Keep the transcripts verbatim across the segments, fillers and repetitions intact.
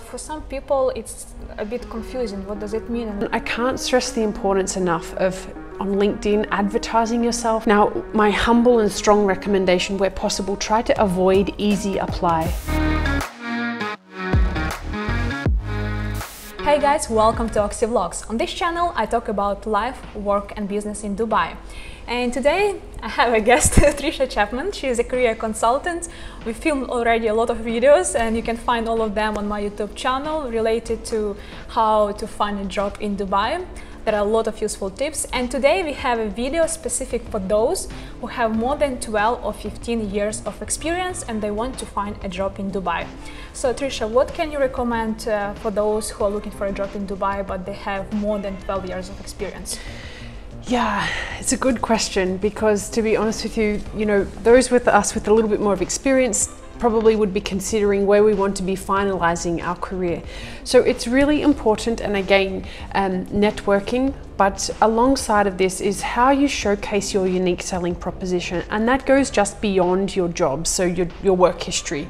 For some people it's a bit confusing. What does it mean? I can't stress the importance enough of on LinkedIn advertising yourself. Now, my humble and strong recommendation, where possible, try to avoid easy apply. Hey guys, welcome to Oxy Vlogs. On this channel I talk about life, work and business in Dubai. And today I have a guest, Trisha Chapman. She is a career consultant. We filmed already a lot of videos and you can find all of them on my YouTube channel related to how to find a job in Dubai. There are a lot of useful tips, and today we have a video specific for those who have more than twelve or fifteen years of experience and they want to find a job in Dubai. So Trisha, what can you recommend uh, for those who are looking for a job in Dubai but they have more than twelve years of experience? Yeah, it's a good question, because to be honest with you, you know, those with us with a little bit more of experience probably would be considering where we want to be finalizing our career. So it's really important, and again, um, networking, but alongside of this is how you showcase your unique selling proposition, and that goes just beyond your job, so your, your work history.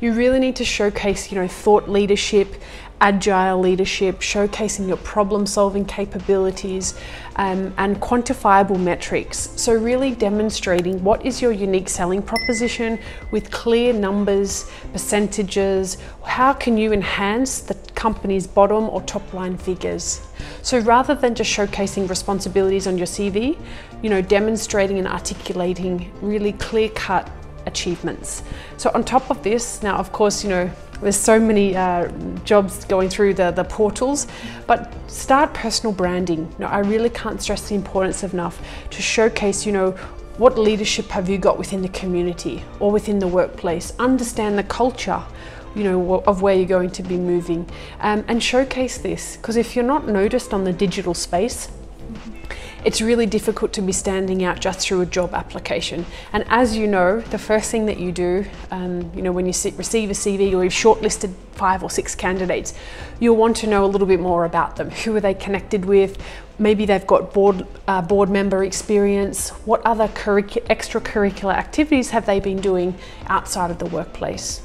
You really need to showcase, you know, thought leadership, agile leadership, showcasing your problem-solving capabilities, um, and quantifiable metrics. So really demonstrating what is your unique selling proposition with clear numbers, percentages. How can you enhance the company's bottom or top line figures? So rather than just showcasing responsibilities on your C V, you know, demonstrating and articulating really clear-cut achievements. So on top of this, now of course, you know, there's so many uh, jobs going through the, the portals, but start personal branding. You know, I really can't stress the importance enough to showcase, you know, what leadership have you got within the community or within the workplace. Understand the culture, you know, of where you're going to be moving, um, and showcase this, because if you're not noticed on the digital space, it's really difficult to be standing out just through a job application. And as you know, the first thing that you do, um, you know, when you receive a C V or you've shortlisted five or six candidates, you'll want to know a little bit more about them. Who are they connected with? Maybe they've got board, uh, board member experience. What other extracurricular activities have they been doing outside of the workplace?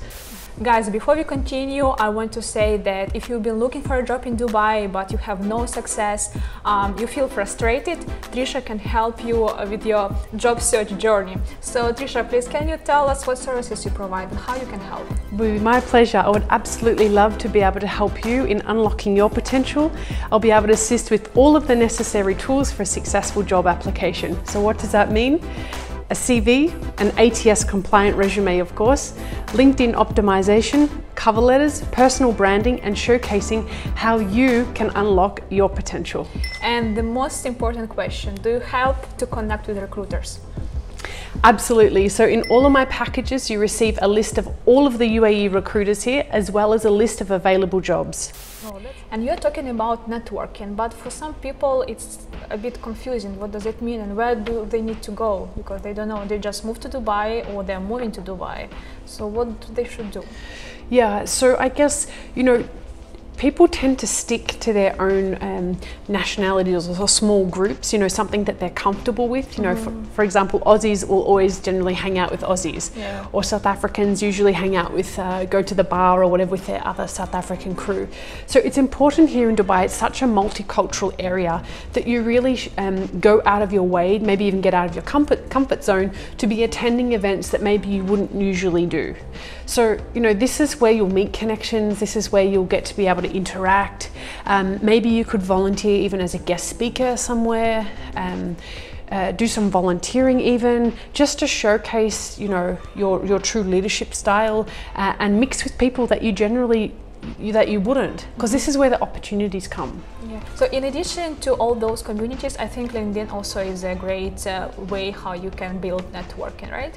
Guys, before we continue, I want to say that if you've been looking for a job in Dubai but you have no success, um, you feel frustrated, Trisha can help you with your job search journey. So Trisha, please, can you tell us what services you provide and how you can help? It would be my pleasure. I would absolutely love to be able to help you in unlocking your potential. I'll be able to assist with all of the necessary tools for a successful job application. So what does that mean? A C V, an A T S compliant resume of course, LinkedIn optimization, cover letters, personal branding, and showcasing how you can unlock your potential. And the most important question, do you help to connect with recruiters? Absolutely. So in all of my packages, you receive a list of all of the U A E recruiters here, as well as a list of available jobs. And you're talking about networking, but for some people it's a bit confusing. What does it mean and where do they need to go? Because they don't know, they just moved to Dubai or they're moving to Dubai. So what they should do? Yeah, so I guess, you know, people tend to stick to their own um, nationalities or small groups, you know, something that they're comfortable with. You know, mm. for, for example, Aussies will always generally hang out with Aussies, yeah. Or South Africans usually hang out with, uh, go to the bar or whatever with their other South African crew. So it's important here in Dubai, it's such a multicultural area that you really um, go out of your way, maybe even get out of your comfort, comfort zone to be attending events that maybe you wouldn't usually do. So, you know, this is where you'll meet connections, this is where you'll get to be able to interact. Um, maybe you could volunteer even as a guest speaker somewhere, um, uh, do some volunteering even, just to showcase, you know, your, your true leadership style, uh, and mix with people that you generally You, that you wouldn't, because this is where the opportunities come. Yeah. So in addition to all those communities, I think LinkedIn also is a great uh, way how you can build networking, right?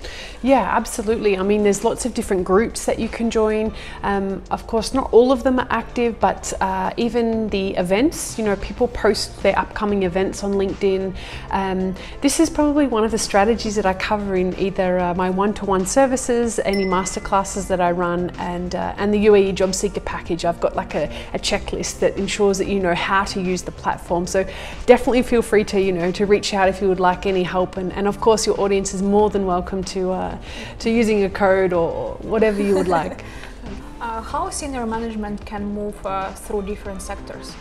Yeah, absolutely. I mean, there's lots of different groups that you can join. Um, of course, not all of them are active, but uh, even the events, you know, people post their upcoming events on LinkedIn. Um, this is probably one of the strategies that I cover in either uh, my one-to-one services, any masterclasses that I run, and, uh, and the U A E Job Seeker Package. Package. I've got like a, a checklist that ensures that you know how to use the platform. So definitely feel free to you know to reach out if you would like any help, and, and of course your audience is more than welcome to uh, to using a code or whatever you would like. Uh, how senior management can move uh, through different sectors?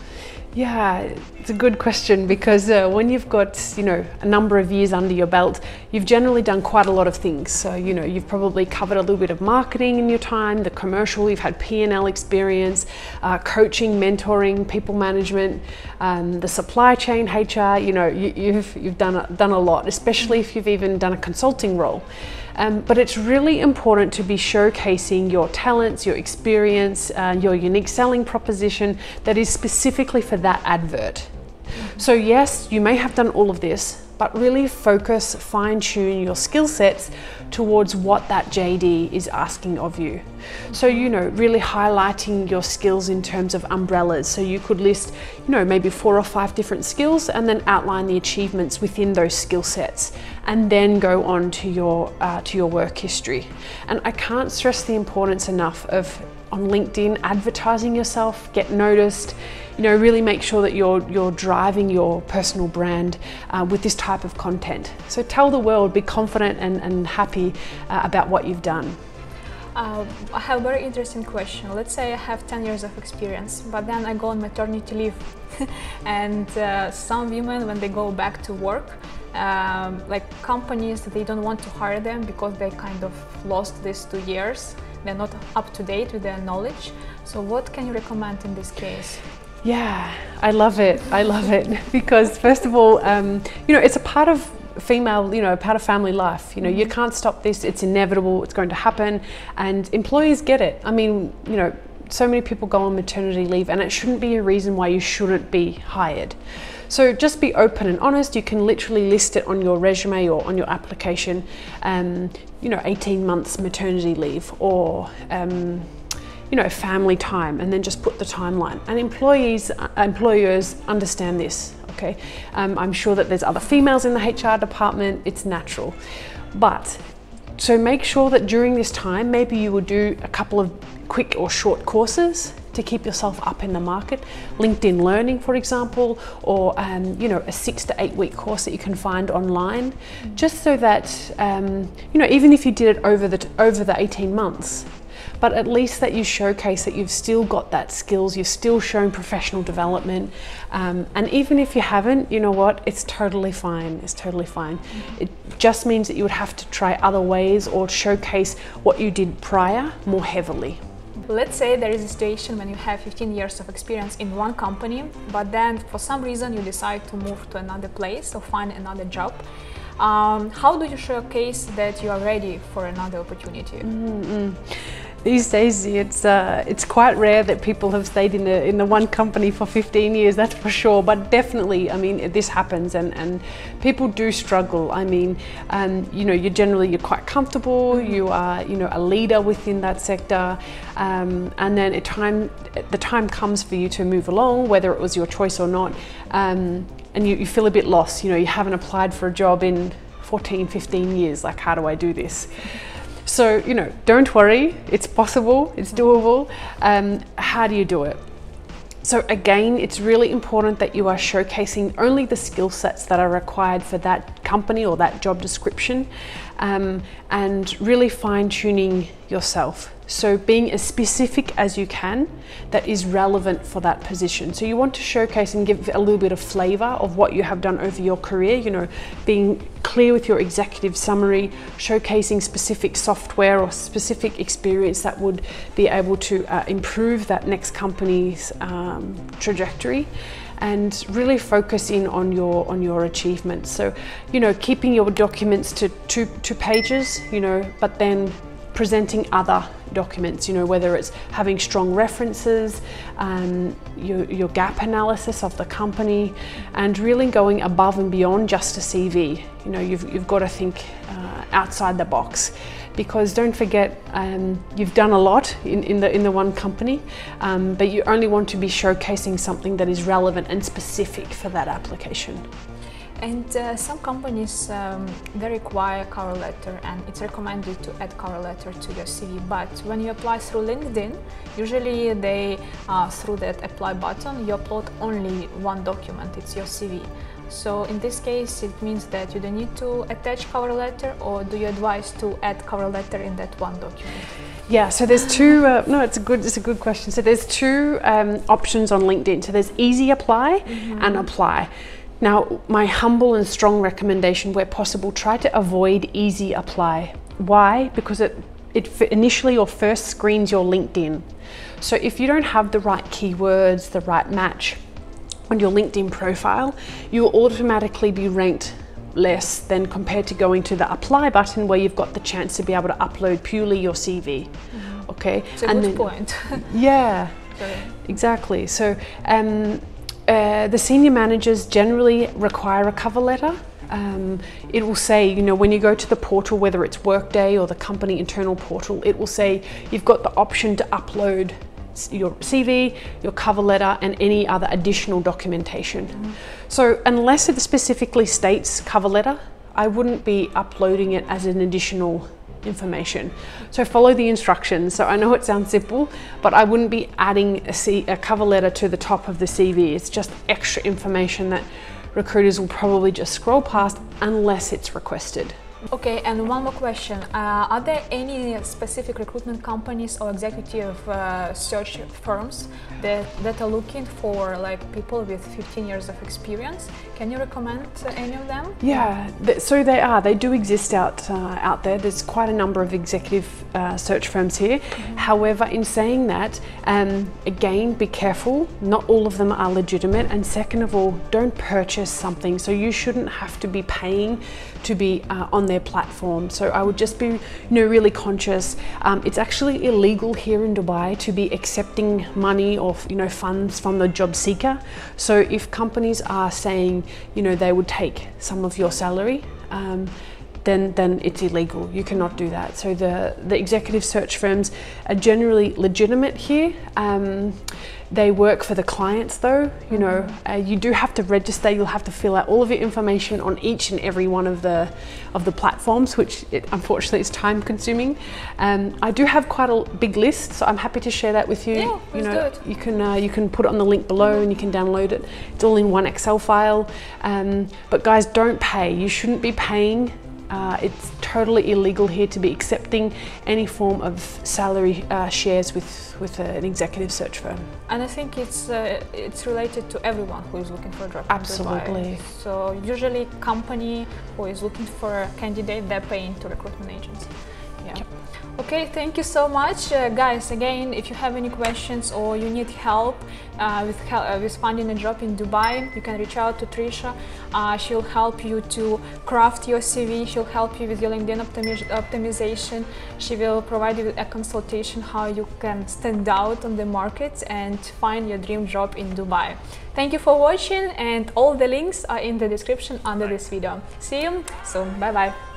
Yeah, it's a good question, because uh, when you've got, you know, a number of years under your belt, you've generally done quite a lot of things. So, you know, you've probably covered a little bit of marketing in your time, the commercial, you've had P and L experience, uh, coaching, mentoring, people management, um, the supply chain, H R, you know, you, you've, you've done, a, done a lot, especially if you've even done a consulting role. Um, but it's really important to be showcasing your talents, your experience, uh, your unique selling proposition that is specifically for that advert. Mm-hmm. So yes, you may have done all of this, but really focus, fine-tune your skill sets towards what that J D is asking of you. So, you know, really highlighting your skills in terms of umbrellas. So you could list, you know, maybe four or five different skills and then outline the achievements within those skill sets, and then go on to your, uh, to your work history. And I can't stress the importance enough of, on LinkedIn, advertising yourself, get noticed, you know, really make sure that you're, you're driving your personal brand uh, with this type of content. So tell the world, be confident and, and happy uh, about what you've done. Uh, I have a very interesting question. Let's say I have ten years of experience, but then I go on maternity leave. And uh, some women, when they go back to work, um, like companies, they don't want to hire them because they kind of lost these two years. They're not up to date with their knowledge. So what can you recommend in this case? Yeah, I love it. I love it. Because first of all, um, you know, it's a part of female, you know, part of family life. You know, you can't stop this. It's inevitable. It's going to happen. And employees get it. I mean, you know, so many people go on maternity leave, and it shouldn't be a reason why you shouldn't be hired. So just be open and honest. You can literally list it on your resume or on your application, um, you know, eighteen months maternity leave, or um, you know, family time, and then just put the timeline. And employees, employers understand this, okay? Um, I'm sure that there's other females in the H R department, it's natural. But, so make sure that during this time, maybe you will do a couple of quick or short courses to keep yourself up in the market. LinkedIn Learning, for example, or um, you know, a six to eight week course that you can find online, mm-hmm. just so that, um, you know, even if you did it over the, over the eighteen months, but at least that you showcase that you've still got that skills, you've still shown professional development. Um, and even if you haven't, you know what, it's totally fine, it's totally fine. Mm-hmm. It just means that you would have to try other ways or showcase what you did prior more heavily. Let's say there is a situation when you have fifteen years of experience in one company, but then for some reason you decide to move to another place or find another job. Um, how do you showcase that you are ready for another opportunity? Mm-hmm. These days, it's uh, it's quite rare that people have stayed in the in the one company for fifteen years. That's for sure. But definitely, I mean, this happens, and and people do struggle. I mean, um, you know, you generally you're quite comfortable. You are, you know, a leader within that sector, um, and then at time the time comes for you to move along, whether it was your choice or not, um, and you, you feel a bit lost. You know, you haven't applied for a job in fourteen, fifteen years. Like, how do I do this? So, you know, don't worry, it's possible, it's doable. Um, how do you do it? So again, it's really important that you are showcasing only the skill sets that are required for that company or that job description, um, and really fine-tuning yourself. So being as specific as you can that is relevant for that position. So you want to showcase and give a little bit of flavor of what you have done over your career, you know, being clear with your executive summary, showcasing specific software or specific experience that would be able to uh, improve that next company's um, trajectory, and really focus in on your on your achievements. So, you know, keeping your documents to two, two pages, you know, but then presenting other documents, you know, whether it's having strong references, um, your, your gap analysis of the company, and really going above and beyond just a C V. You know, you've, you've got to think uh, outside the box, because don't forget, um, you've done a lot in, in, the, in the one company, um, but you only want to be showcasing something that is relevant and specific for that application. And uh, some companies, um, they require cover letter, and it's recommended to add cover letter to your C V. But when you apply through LinkedIn, usually they, uh, through that apply button, you upload only one document, it's your C V. So in this case, it means that you don't need to attach cover letter, or do you advise to add cover letter in that one document? Yeah, so there's two, uh, no, it's a good, it's a good question. So there's two um, options on LinkedIn. So there's easy apply mm-hmm. and apply. Now, my humble and strong recommendation, where possible, try to avoid easy apply. Why? Because it It initially or first screens your LinkedIn. So if you don't have the right keywords, the right match on your LinkedIn profile, you'll automatically be ranked less than compared to going to the apply button, where you've got the chance to be able to upload purely your C V. Mm-hmm. Okay, it's a and good then, point. Yeah, sorry. Exactly. So um, uh, the senior managers generally require a cover letter. Um, it will say, you know, when you go to the portal, whether it's Workday or the company internal portal, it will say you've got the option to upload your C V, your cover letter, and any other additional documentation. Mm-hmm. So unless it specifically states cover letter, I wouldn't be uploading it as an additional information. So follow the instructions. So I know it sounds simple, but I wouldn't be adding a, C a cover letter to the top of the C V. It's just extra information that recruiters will probably just scroll past unless it's requested. Okay, and one more question. Uh, are there any specific recruitment companies or executive uh, search firms that, that are looking for like people with fifteen years of experience? Can you recommend any of them? Yeah, th so they are. They do exist out, uh, out there. There's quite a number of executive uh, search firms here. Mm-hmm. However, in saying that, um, again, be careful. Not all of them are legitimate. And second of all, don't purchase something. So you shouldn't have to be paying to be uh, on their platform. So I would just be, you know, really conscious. Um, it's actually illegal here in Dubai to be accepting money or, you know, funds from the job seeker. So if companies are saying, you know, they would take some of your salary, um, then then it's illegal. You cannot do that. So the the executive search firms are generally legitimate here. Um, they work for the clients, though. You know, uh, you do have to register. You'll have to fill out all of your information on each and every one of the of the platforms, which it, unfortunately is time consuming. Um, I do have quite a big list, so I'm happy to share that with you. Yeah, you know, do it. You can uh, you can put it on the link below and you can download it. It's all in one Excel file. Um, but guys, don't pay. You shouldn't be paying. Uh, it's totally illegal here to be accepting any form of salary uh, shares with, with a, an executive search firm. And I think it's uh, it's related to everyone who is looking for a job. Absolutely. So usually company who is looking for a candidate, they're paying to recruitment agency. Yeah. Yep. Okay, thank you so much. Uh, guys, again, if you have any questions or you need help uh, with, hel uh, with finding a job in Dubai, you can reach out to Trisha. Uh, she'll help you to craft your C V, she'll help you with your LinkedIn optimi optimization, she will provide you with a consultation how you can stand out on the market and find your dream job in Dubai. Thank you for watching, and all the links are in the description under this video. See you soon, bye-bye.